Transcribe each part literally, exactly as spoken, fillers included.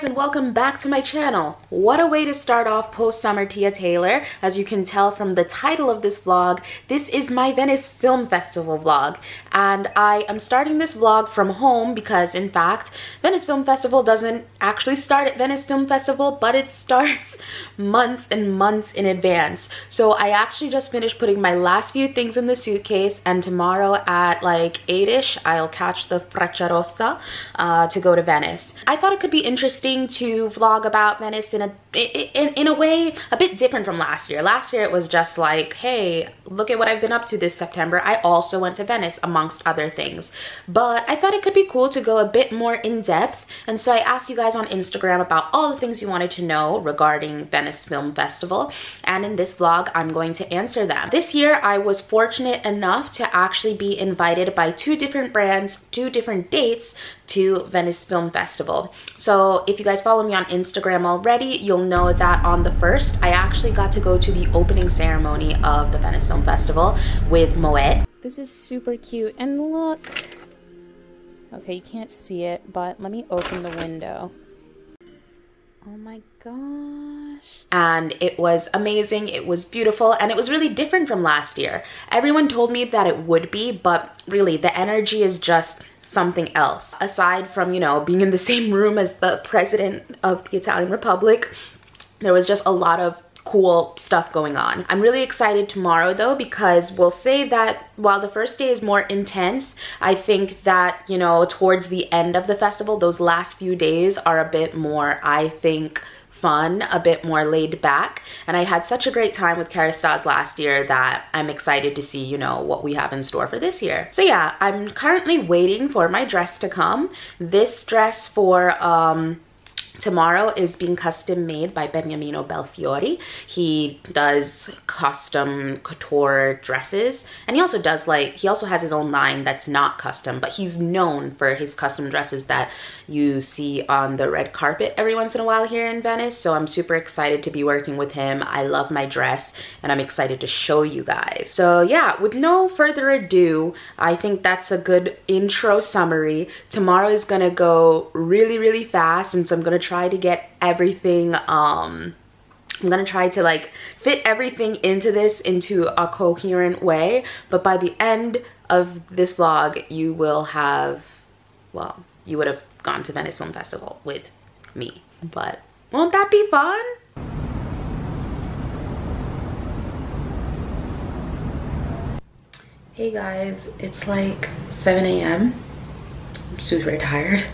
guys, and welcome back to my channel. What a way to start off post-summer Tia Taylor. As you can tell from the title of this vlog, this is my Venice Film Festival vlog, and I am starting this vlog from home because, in fact, Venice Film Festival doesn't actually start at Venice Film Festival, but it starts months and months in advance. So I actually just finished putting my last few things in the suitcase, and tomorrow at like eight-ish, I'll catch the Frecciarossa uh, to go to Venice. I thought it could be interesting to vlog about Venice in a in, in a way a bit different from last year. Last year it was just like, hey, look at what I've been up to this September. I also went to Venice, amongst other things. But I thought it could be cool to go a bit more in depth, and so I asked you guys on Instagram about all the things you wanted to know regarding Venice Film Festival, and in this vlog I'm going to answer them. This year I was fortunate enough to actually be invited by two different brands, two different dates to Venice Film Festival. So if you guys follow me on Instagram already, you'll know that on the first, I actually got to go to the opening ceremony of the Venice Film Festival with Moët. This is super cute, and look. Okay, you can't see it, but let me open the window. Oh my gosh. And it was amazing, it was beautiful, and it was really different from last year. Everyone told me that it would be, but really the energy is just something else. Aside from, you know, being in the same room as the president of the Italian Republic, there was just a lot of cool stuff going on. I'm really excited tomorrow though, because we'll say that while the first day is more intense, I think that, you know, towards the end of the festival, those last few days are a bit more, I think, fun, a bit more laid back, and I had such a great time with Kérastase last year that I'm excited to see, you know, what we have in store for this year. So yeah, I'm currently waiting for my dress to come. This dress for um, tomorrow is being custom made by Beniamino Belfiori. He does custom couture dresses, and he also does like, he also has his own line that's not custom, but he's known for his custom dresses that you see on the red carpet every once in a while here in Venice. So I'm super excited to be working with him. I love my dress, and I'm excited to show you guys. So yeah, with no further ado, I think that's a good intro summary. Tomorrow is gonna go really, really fast, and so I'm gonna try to get everything um I'm gonna try to like fit everything into this into a coherent way, but by the end of this vlog you will have, well, you would have gone to Venice Film Festival with me. But won't that be fun? Hey guys, it's like seven A M Super tired.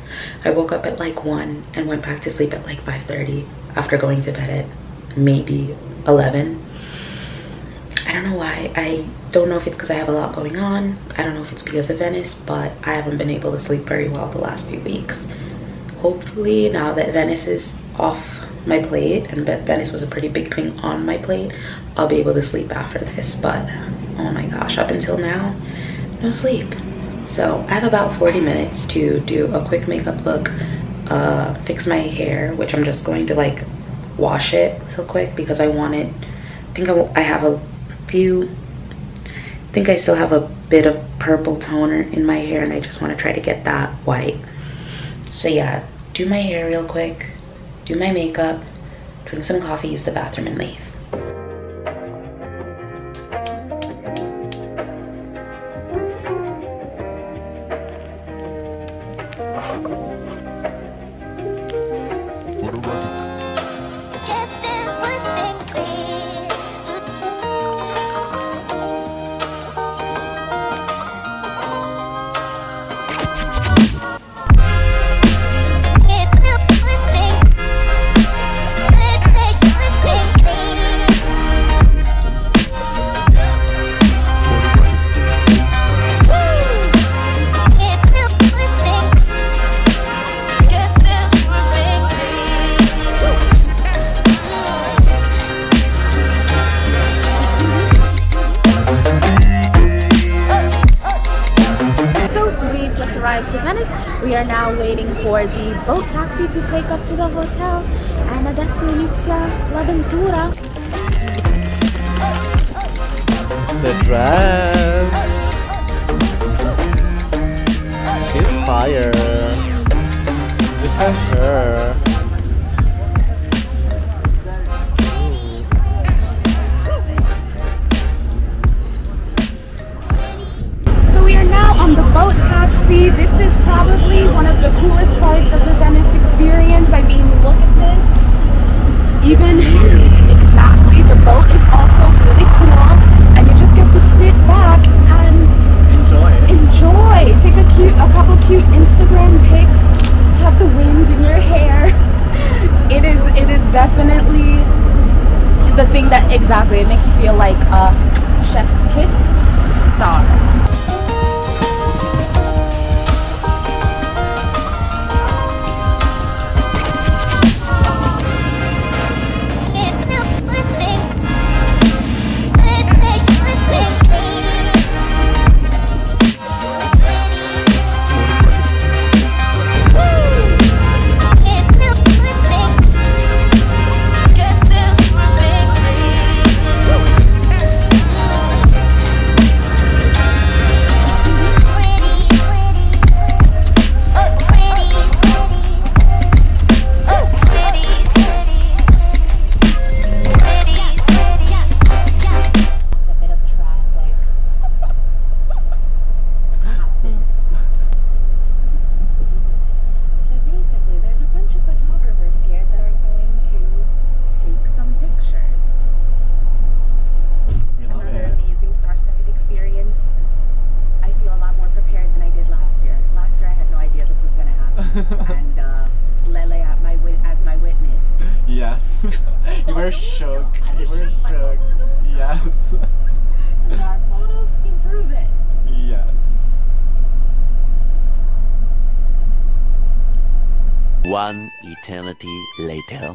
I woke up at like one and went back to sleep at like five thirty after going to bed at maybe eleven. I don't know why. I don't know if it's because I have a lot going on. I don't know if it's because of Venice, but I haven't been able to sleep very well the last few weeks. Hopefully now that Venice is off my plate, and Venice was a pretty big thing on my plate, I'll be able to sleep after this. But oh my gosh, up until now, no sleep. So I have about forty minutes to do a quick makeup look, uh, fix my hair, which I'm just going to like wash it real quick because I want it. I think I, I have a few, I think I still have a bit of purple toner in my hair, and I just want to try to get that white. So yeah, do my hair real quick, do my makeup, drink some coffee, use the bathroom, and leave. We are now waiting for the boat taxi to take us to the hotel, and adesso inizia l'avventura. The dress, she's fire. Look at her. is probably one of the coolest parts of the Venice experience. I mean, look at this. Even exactly, the boat is also really cool, and you just get to sit back and enjoy. Enjoy. Take a cute, a couple cute Instagram pics. Have the wind in your hair. It is. It is definitely the thing that exactly it makes you feel like a chef's kiss star. And uh, Lele at my wit as my witness. Yes. You were shook. You were shook. Yes. There are photos to prove it. Yes. One eternity later.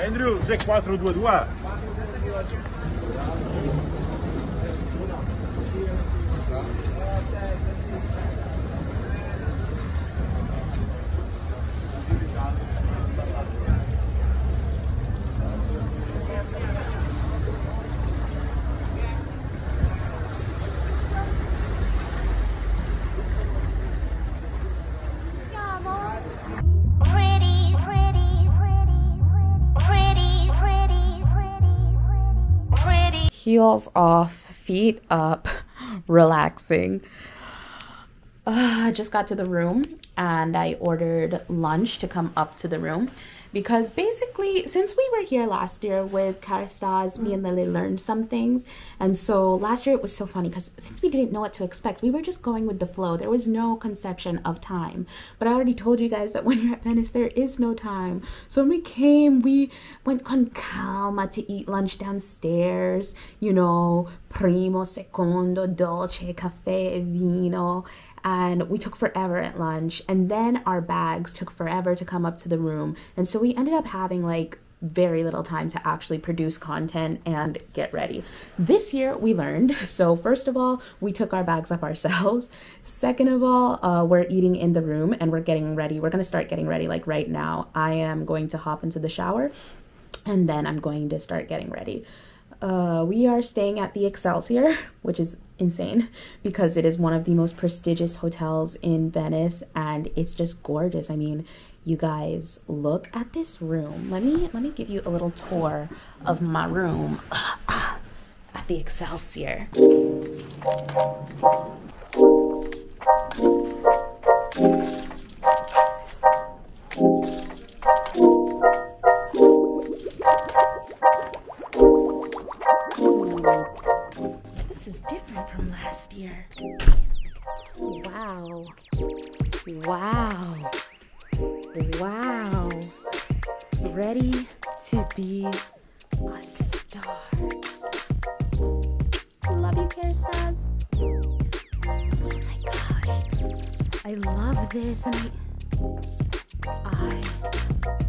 Andrew, G quattro due due. Heels off, feet up, relaxing. I uh, just got to the room and I ordered lunch to come up to the room because basically since we were here last year with Kérastase, me and Lele learned some things. And so last year it was so funny because since we didn't know what to expect, we were just going with the flow. There was no conception of time. But I already told you guys that when you're at Venice, there is no time. So when we came, we went con calma to eat lunch downstairs, you know, primo, secondo, dolce, caffè, vino. And we took forever at lunch, and then our bags took forever to come up to the room, and so we ended up having like very little time to actually produce content and get ready. This year we learned, so first of all, we took our bags up ourselves. Second of all, uh, we're eating in the room and we're getting ready. We're gonna start getting ready like right now. I am going to hop into the shower and then I'm going to start getting ready. Uh, we are staying at the Excelsior, which is insane because it is one of the most prestigious hotels in Venice and it's just gorgeous. I mean, you guys, look at this room. Let me let me give you a little tour of my room at the Excelsior. different from last year. Wow. Wow. Wow. Ready to be a star. Love you, Kérastase. Oh my God. I love this and I...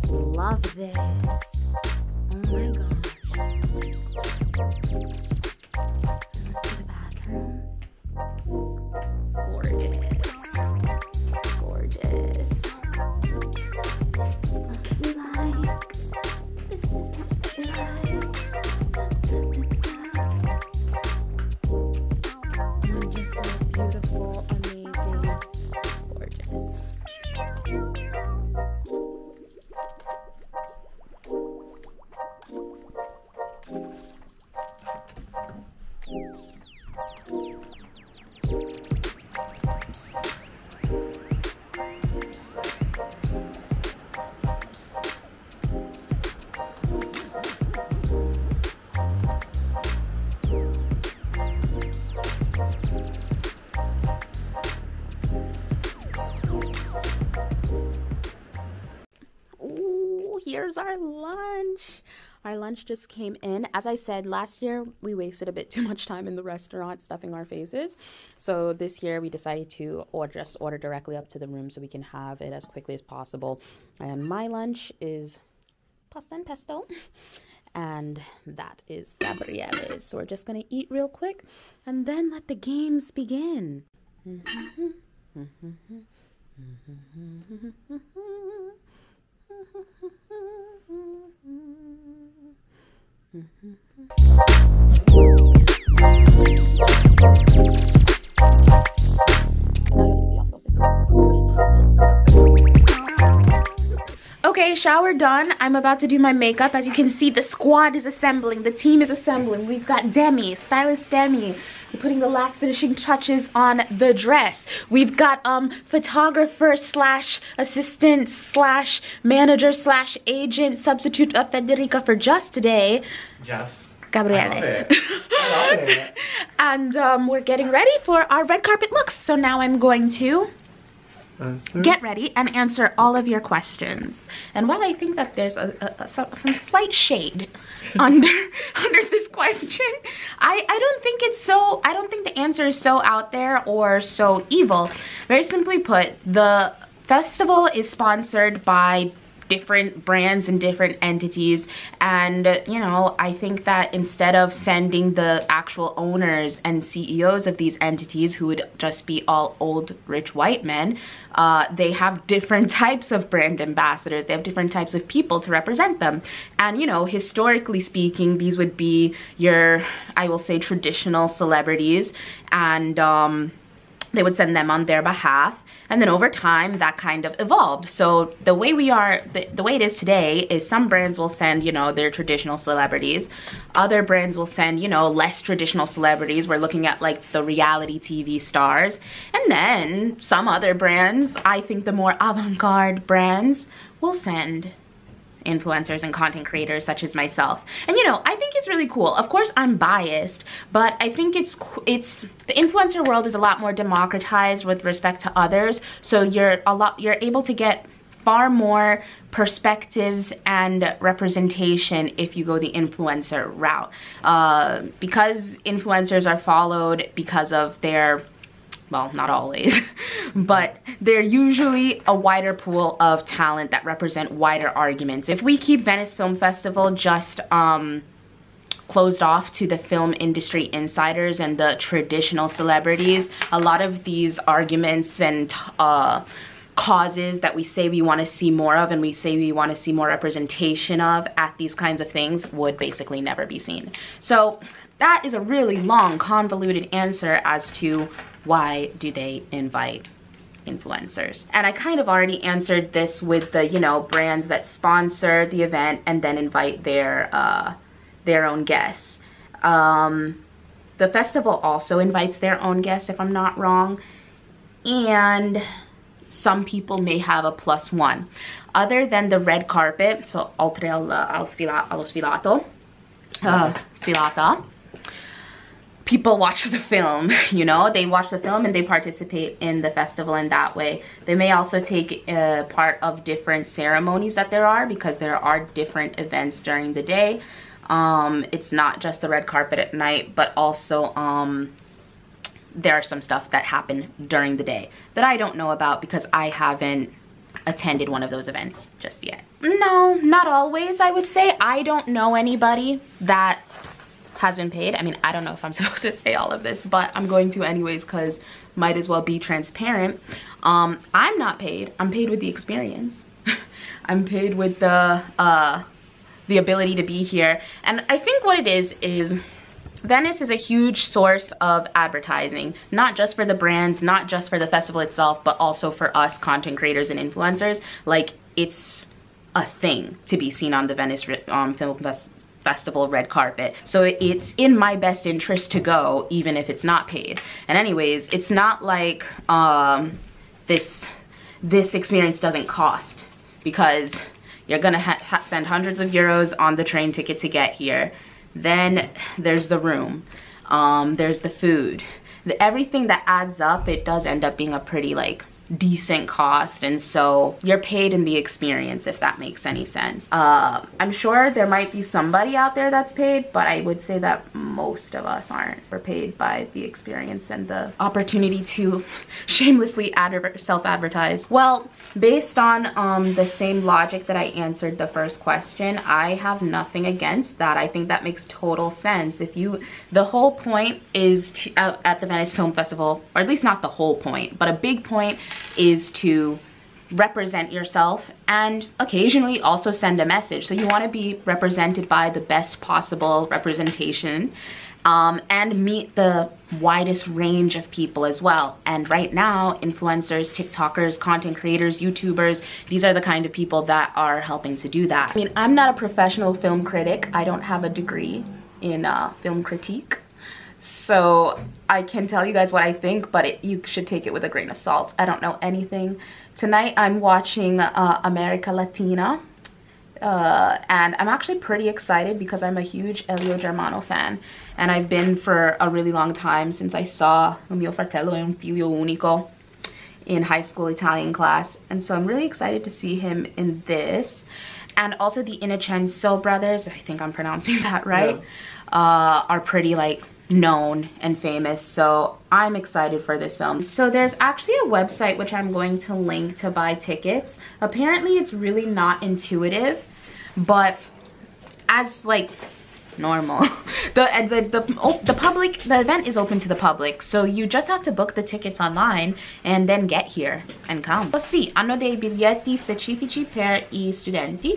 I love this. Oh my gosh. Let's go to the bathroom. Gorgeous. Gorgeous. This is what we like. This is what we like. You just look beautiful, amazing, gorgeous. Here's our lunch. Our lunch just came in. As I said, last year we wasted a bit too much time in the restaurant stuffing our faces. So this year we decided to or just order directly up to the room so we can have it as quickly as possible. And my lunch is pasta and pesto. And that is Gabriele's. So we're just gonna eat real quick and then let the games begin. Okay, shower done. I'm about to do my makeup. As you can see, the squad is assembling. The team is assembling. We've got Demi, stylist Demi, putting the last finishing touches on the dress. We've got um photographer slash assistant slash manager slash agent substitute of Federica for just today. Yes. Gabriele. I love it. I love it. And um, we're getting ready for our red carpet looks. So now I'm going to answer. Get ready and answer all of your questions. And while I think that there's a, a, a some, some slight shade under under this question, I I don't think it's so. I don't think the answer is so out there or so evil. Very simply put, the festival is sponsored by different brands and different entities, and you know, I think that instead of sending the actual owners and C E Os of these entities, who would just be all old rich white men, uh, they have different types of brand ambassadors. They have different types of people to represent them. And you know, historically speaking, these would be your, I will say, traditional celebrities, and um, they would send them on their behalf. And then over time, that kind of evolved. So the way we are, the, the way it is today is some brands will send, you know, their traditional celebrities. Other brands will send, you know, less traditional celebrities. We're looking at like the reality T V stars. And then some other brands, I think the more avant-garde brands, will send influencers and content creators such as myself. And you know, I think it's really cool. Of course, I'm biased, but I think it's it's the influencer world is a lot more democratized with respect to others. So you're a lot you're able to get far more perspectives and representation if you go the influencer route, uh, because influencers are followed because of their, well, not always, but they're usually a wider pool of talent that represent wider arguments. If we keep Venice Film Festival just um, closed off to the film industry insiders and the traditional celebrities, a lot of these arguments and uh, causes that we say we want to see more of and we say we want to see more representation of at these kinds of things would basically never be seen. So that is a really long, convoluted answer as to why do they invite influencers. And I kind of already answered this with the, you know, brands that sponsor the event and then invite their uh, their own guests. Um, the festival also invites their own guests, if I'm not wrong. And some people may have a plus one. Other than the red carpet, so oltre allo sfilato, sfilata, people watch the film, you know, they watch the film and they participate in the festival in that way. They may also take uh, part of different ceremonies that there are, because there are different events during the day. Um, it's not just the red carpet at night, but also um, there are some stuff that happen during the day that I don't know about because I haven't attended one of those events just yet. No, not always, I would say. I don't know anybody that has been paid. I mean, I don't know if I'm supposed to say all of this, but I'm going to anyways because might as well be transparent. Um, I'm not paid. I'm paid with the experience. I'm paid with the uh, the ability to be here. And I think what it is is Venice is a huge source of advertising, not just for the brands, not just for the festival itself, but also for us content creators and influencers. Like, it's a thing to be seen on the Venice um, Film Festival. Festival red carpet. So it's in my best interest to go, even if it's not paid. And anyways, it's not like um, this this experience doesn't cost, because you're gonna ha ha spend hundreds of euros on the train ticket to get here. Then there's the room, um, there's the food, the, everything that adds up. It does end up being a pretty like decent cost, and so you're paid in the experience, if that makes any sense. uh, I'm sure there might be somebody out there that's paid, but I would say that most of us aren't. We're paid by the experience and the opportunity to shamelessly self-advertise. Well, based on um, the same logic that I answered the first question, I have nothing against that. I think that makes total sense. If you, the whole point is to, uh, at the Venice Film Festival, or at least not the whole point, but a big point is to represent yourself and occasionally also send a message. So you want to be represented by the best possible representation, um, and meet the widest range of people as well. And right now, influencers, TikTokers, content creators, YouTubers, these are the kind of people that are helping to do that. I mean, I'm not a professional film critic. I don't have a degree in uh, film critique. So I can tell you guys what I think, but it, you should take it with a grain of salt. I don't know anything. Tonight I'm watching uh, America Latina, uh, and I'm actually pretty excited because I'm a huge Elio Germano fan, and I've been for a really long time, since I saw Un mio fratello e un figlio unico in high school Italian class. And so I'm really excited to see him in this. And also the Innocenzo brothers, I think I'm pronouncing that right, yeah. uh, are pretty like known and famous, so I'm excited for this film. So there's actually a website which I'm going to link to buy tickets. Apparently it's really not intuitive, but as like normal, the the the, oh, the public the event is open to the public, so you just have to book the tickets online and then get here and come. Sì, hanno dei biglietti specifici per I studenti.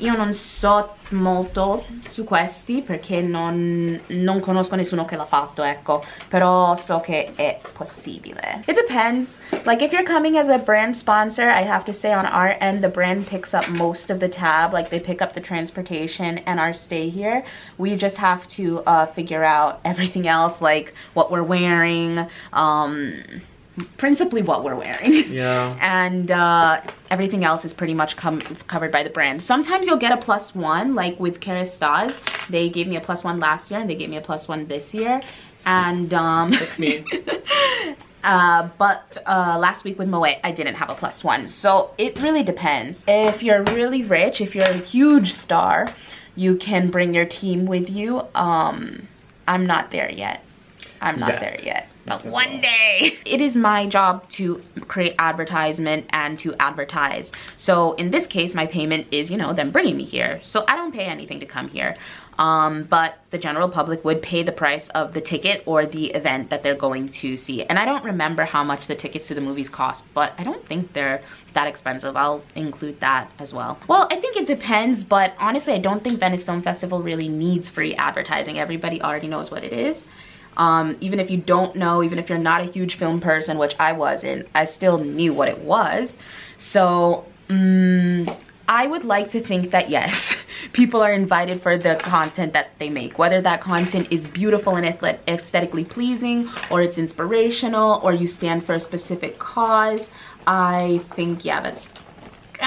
Io non so molto su questi perché non, non conosco nessuno che l'ha fatto, ecco, però so che è possibile. It depends, like if you're coming as a brand sponsor, I have to say on our end the brand picks up most of the tab, like they pick up the transportation and our stay here. We just have to uh, figure out everything else, like what we're wearing, um, principally what we're wearing, yeah, and uh everything else is pretty much com covered by the brand. Sometimes you'll get a plus one, like with Kérastase. They gave me a plus one last year and they gave me a plus one this year, and um that's me. uh but uh last week with Moët I didn't have a plus one, so it really depends. If you're really rich, if you're a huge star, you can bring your team with you. um I'm not there yet. I'm not yet. there yet But one day. It is my job to create advertisement and to advertise. So in this case, my payment is, you know, them bringing me here. So I don't pay anything to come here. Um, but the general public would pay the price of the ticket or the event that they're going to see. And I don't remember how much the tickets to the movies cost, but I don't think they're that expensive. I'll include that as well. Well, I think it depends, but honestly, I don't think Venice Film Festival really needs free advertising. Everybody already knows what it is. Um, even if you don't know, even if you're not a huge film person, which I wasn't, I still knew what it was. So um, I would like to think that yes, people are invited for the content that they make, whether that content is beautiful and aesthetically pleasing, or it's inspirational, or you stand for a specific cause. I think, yeah, that's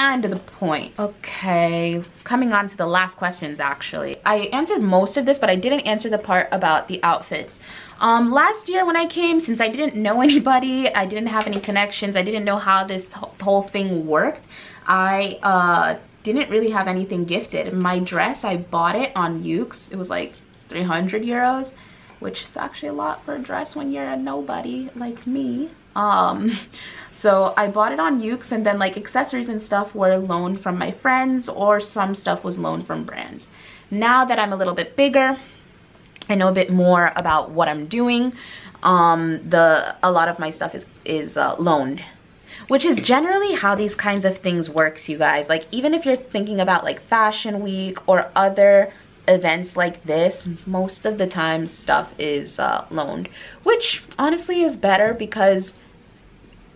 and to the point. Okay, coming on to the last questions actually. I answered most of this, but I didn't answer the part about the outfits. Um, last year when I came, since I didn't know anybody, I didn't have any connections, I didn't know how this whole thing worked, I uh, didn't really have anything gifted. My dress, I bought it on Yuke's. It was like three hundred euros, which is actually a lot for a dress when you're a nobody like me. Um, so I bought it on Yuke's, and then like accessories and stuff were loaned from my friends, or some stuff was loaned from brands. Now that I'm a little bit bigger, I know a bit more about what I'm doing. Um, the a lot of my stuff is is uh, loaned, which is generally how these kinds of things works, you guys. Like, even if you're thinking about like Fashion Week or other events like this, most of the time stuff is uh, loaned, which honestly is better, because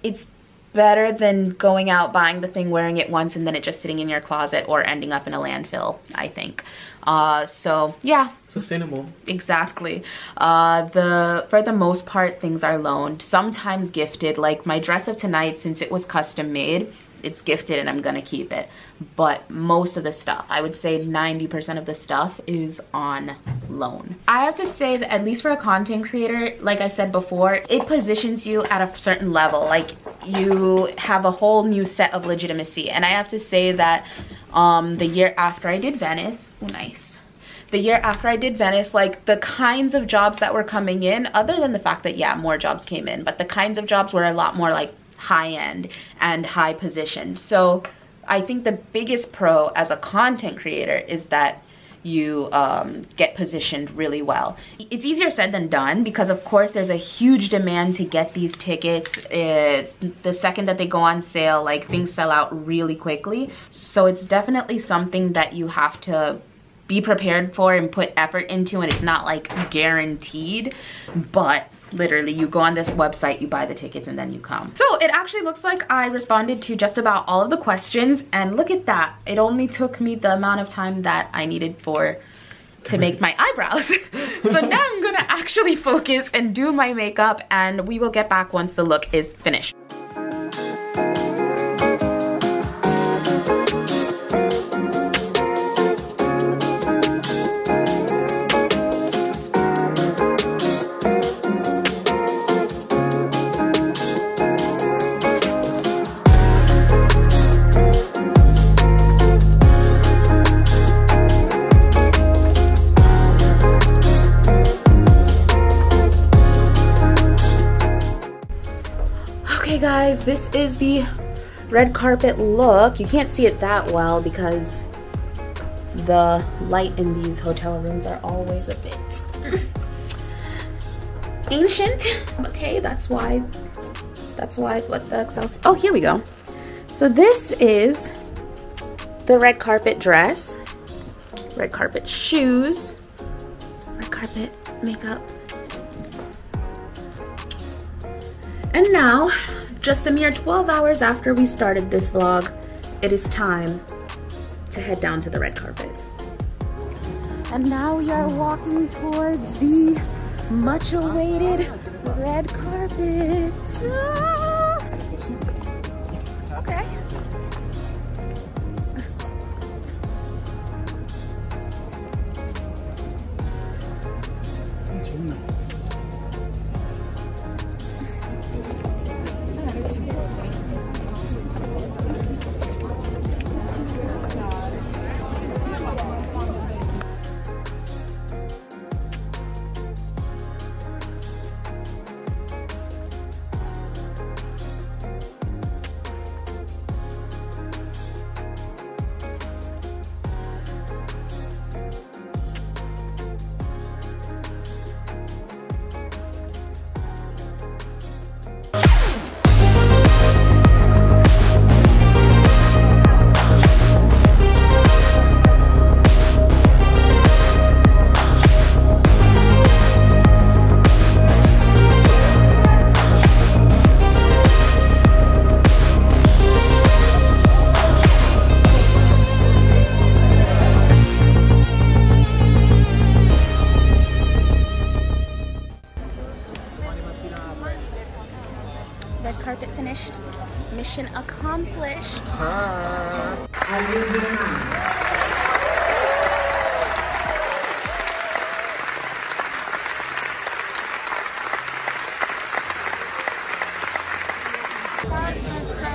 it's better than going out, buying the thing, wearing it once, and then it just sitting in your closet or ending up in a landfill, I think. Uh, so yeah. Sustainable. Exactly. Uh, the for the most part, things are loaned, sometimes gifted. Like my dress of tonight, since it was custom made, it's gifted and I'm gonna keep it. But most of the stuff, I would say ninety percent of the stuff is on loan. I have to say that, at least for a content creator, like I said before, it positions you at a certain level. Like, you have a whole new set of legitimacy. And I have to say that um, the year after I did Venice, oh nice. The year after I did Venice, like the kinds of jobs that were coming in, other than the fact that, yeah, more jobs came in, but the kinds of jobs were a lot more like high-end and high position. So I think the biggest pro as a content creator is that you um, get positioned really well. It's easier said than done, because of course there's a huge demand to get these tickets. It, the second that they go on sale, like, things sell out really quickly. So it's definitely something that you have to be prepared for and put effort into, and it's not like guaranteed, but literally you go on this website, you buy the tickets, and then you come. So it actually looks like I responded to just about all of the questions, and look at that, it only took me the amount of time that I needed for to make my eyebrows. So now I'm gonna actually focus and do my makeup, and we will get back once the look is finished. Guys, this is the red carpet look. You can't see it that well because the light in these hotel rooms are always a bit ancient. Okay, that's why that's why what the Excelsior. Oh, here we go. So this is the red carpet dress, red carpet shoes, red carpet makeup. And now, just a mere twelve hours after we started this vlog, it is time to head down to the red carpet. And now we are walking towards the much awaited red carpet. Ah! Okay. mission accomplished. Hi.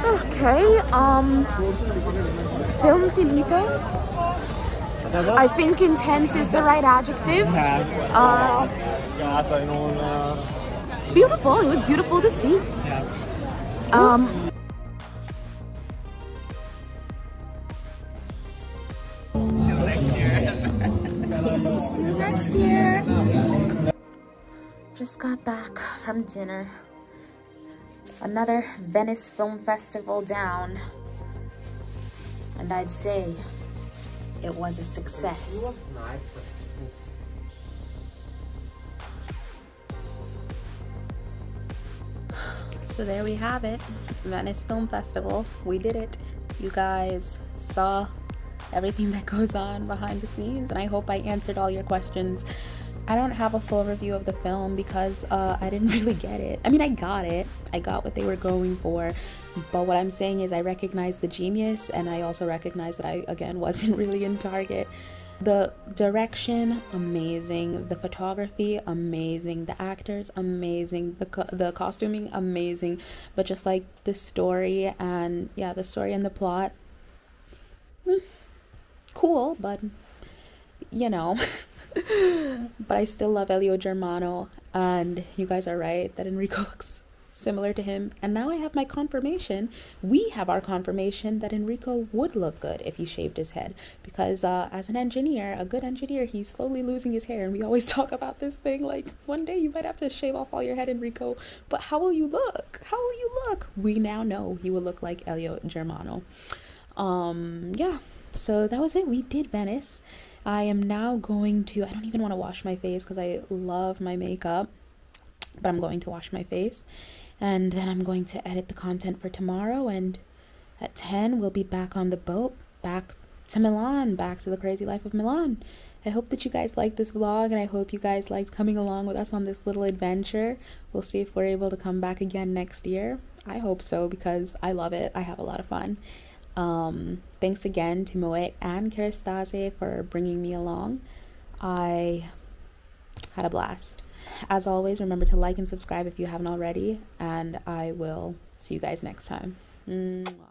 Okay, um, film finito. I think intense is the right adjective. Yes. Uh, yes, I know. Uh... Beautiful. It was beautiful to see. Yes. Um. Till next year. See you next year. Just got back from dinner. Another Venice Film Festival down, and I'd say it was a success. So there we have it, Venice Film Festival. We did it. You guys saw everything that goes on behind the scenes, and I hope I answered all your questions. I don't have a full review of the film because uh, I didn't really get it. I mean, I got it. I got what they were going for. But what I'm saying is I recognize the genius, and I also recognize that I, again, wasn't really in target. The direction, amazing. The photography, amazing. The actors, amazing. The, co the costuming, amazing. But just like the story and, yeah, the story and the plot, mm, cool, but, you know. But I still love Elio Germano, and you guys are right that Enrico looks similar to him. And now I have my confirmation. We have our confirmation that Enrico would look good if he shaved his head, because uh, as an engineer, a good engineer, he's slowly losing his hair. And we always talk about this thing like, one day you might have to shave off all your head, Enrico, but how will you look? How will you look? We now know he will look like Elio Germano. Um, yeah, so that was it. We did Venice. I am now going to, I don't even want to wash my face because I love my makeup, but I'm going to wash my face, and then I'm going to edit the content for tomorrow, and at ten we'll be back on the boat, back to Milan, back to the crazy life of Milan. I hope that you guys liked this vlog, and I hope you guys liked coming along with us on this little adventure. We'll see if we're able to come back again next year. I hope so, because I love it. I have a lot of fun. Um, thanks again to Moët and Kérastase for bringing me along. I had a blast. As always, remember to like and subscribe if you haven't already, and I will see you guys next time. Mwah.